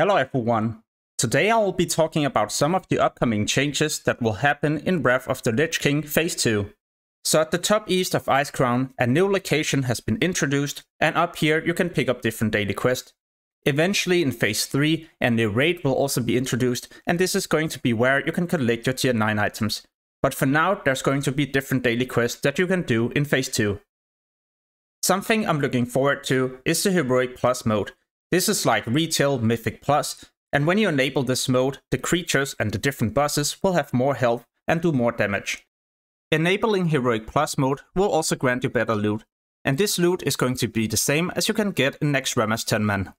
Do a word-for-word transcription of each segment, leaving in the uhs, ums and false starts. Hello everyone! Today I will be talking about some of the upcoming changes that will happen in Wrath of the Lich King Phase two. So at the top east of Icecrown, a new location has been introduced, and up here you can pick up different daily quests. Eventually in Phase three, a new raid will also be introduced, and this is going to be where you can collect your tier nine items. But for now, there's going to be different daily quests that you can do in Phase two. Something I'm looking forward to is the Heroic Plus mode. This is like Retail Mythic Plus, and when you enable this mode, the creatures and the different bosses will have more health and do more damage. Enabling Heroic Plus mode will also grant you better loot, and this loot is going to be the same as you can get in Naxxramas ten man.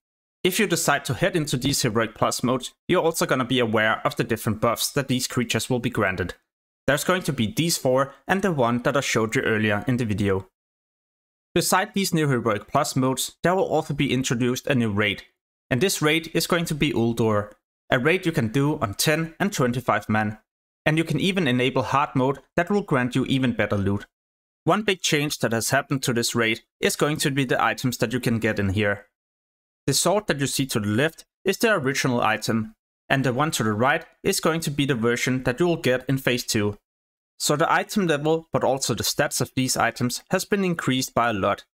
If you decide to head into these Heroic Plus modes, you're also gonna be aware of the different buffs that these creatures will be granted. There's going to be these four and the one that I showed you earlier in the video. Beside these new Heroic Plus modes, there will also be introduced a new raid. And this raid is going to be Ulduar, a raid you can do on ten and twenty-five man. And you can even enable hard mode that will grant you even better loot. One big change that has happened to this raid is going to be the items that you can get in here. The sword that you see to the left is the original item, and the one to the right is going to be the version that you will get in Phase two. So the item level, but also the stats of these items, has been increased by a lot.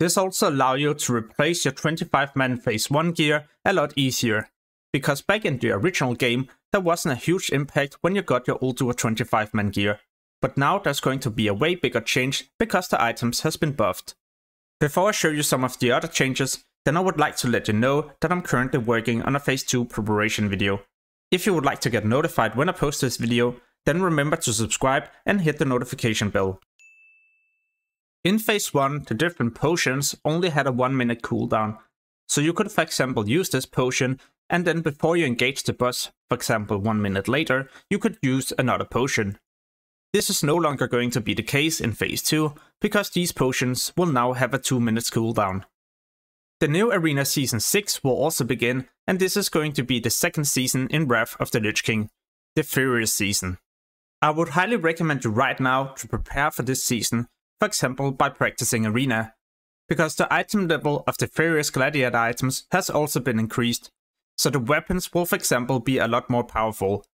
This also allows you to replace your twenty-five man Phase one gear a lot easier, because back in the original game there wasn't a huge impact when you got your Ulduar twenty-five man gear, but now there's going to be a way bigger change because the items has been buffed. Before I show you some of the other changes, then I would like to let you know that I'm currently working on a Phase two preparation video. If you would like to get notified when I post this video, then remember to subscribe and hit the notification bell. In Phase one, the different potions only had a one minute cooldown, so you could for example use this potion, and then before you engage the boss, for example one minute later, you could use another potion. This is no longer going to be the case in Phase two, because these potions will now have a two minute cooldown. The new Arena Season six will also begin, and this is going to be the second season in Wrath of the Lich King, the Furious Season. I would highly recommend you right now to prepare for this season, for example by practicing Arena, because the item level of the Furious Gladiator items has also been increased, so the weapons will for example be a lot more powerful.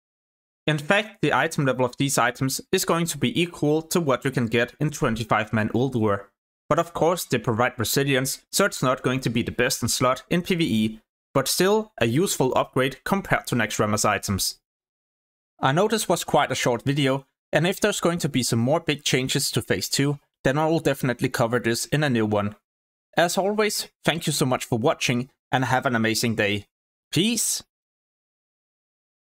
In fact, the item level of these items is going to be equal to what you can get in twenty-five man Ulduar, but of course they provide resilience, so it's not going to be the best in slot in PvE, but still a useful upgrade compared to Naxxramas items. I know this was quite a short video, and if there's going to be some more big changes to Phase two, then I will definitely cover this in a new one. As always, thank you so much for watching, and have an amazing day. Peace!